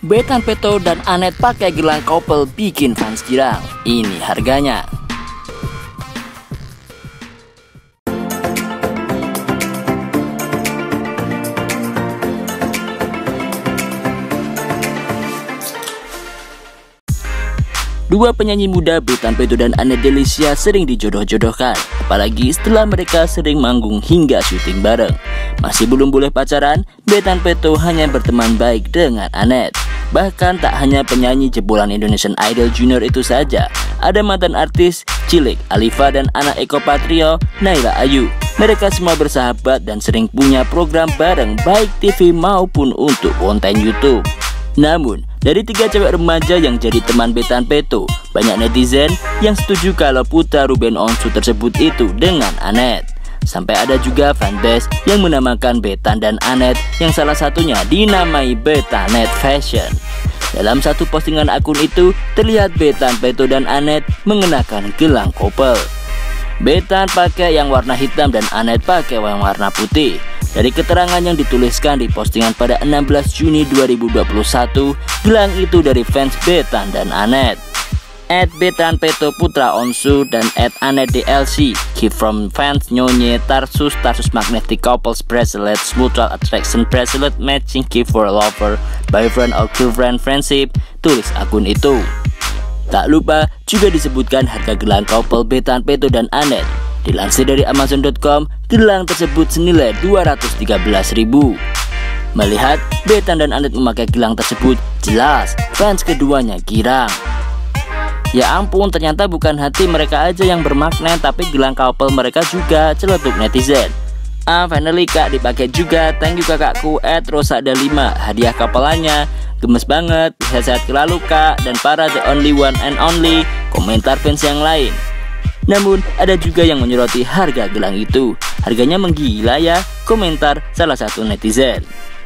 Betrand Peto dan Anneth pakai gelang couple bikin fans girang. Ini harganya. Dua penyanyi muda, Betrand Peto dan Anneth Delicia, sering dijodoh-jodohkan, apalagi setelah mereka sering manggung hingga syuting bareng. Masih belum boleh pacaran, Betrand Peto hanya berteman baik dengan Anneth. Bahkan tak hanya penyanyi jebolan Indonesian Idol Junior itu saja, ada mantan artis Cilik, Alifa, dan anak Eko Patrio, Naila Ayu. Mereka semua bersahabat dan sering punya program bareng baik TV maupun untuk konten YouTube. Namun, dari tiga cewek remaja yang jadi teman Betrand Peto, banyak netizen yang setuju kalau putra Ruben Onsu tersebut itu dengan Anneth. Sampai ada juga fanbase yang menamakan Betrand dan Anneth yang salah satunya dinamai Betanet Fashion. Dalam satu postingan akun itu, terlihat Betrand Peto dan Anneth mengenakan gelang couple. Betrand pakai yang warna hitam dan Anneth pakai yang warna putih. Dari keterangan yang dituliskan di postingan pada 16 Juni 2021, gelang itu dari fans Betrand dan Anneth. @Betrand Peto Putra Onsu dan @Anneth DLC gift from fans Nyonye Tarsus Magnetic Couples Bracelet Mutual Attraction Bracelet Matching gift for lover, boyfriend or girlfriend friendship, tulis akun itu. Tak lupa juga disebutkan harga gelang couple Betrand Peto dan Anneth. Dilansir dari Amazon.com, gelang tersebut senilai 213.000. Melihat Betrand dan Anneth memakai gelang tersebut, jelas fans keduanya girang. Ya ampun, ternyata bukan hati mereka aja yang bermakna, tapi gelang couple mereka juga, celetuk netizen. Ah, finally kak dipakai juga, thank you kakakku @rosada5, hadiah kapalannya. Gemes banget, bisa sehat selalu kak, dan para the only one and only, komentar fans yang lain. Namun, ada juga yang menyoroti harga gelang itu. Harganya menggila ya, komentar salah satu netizen.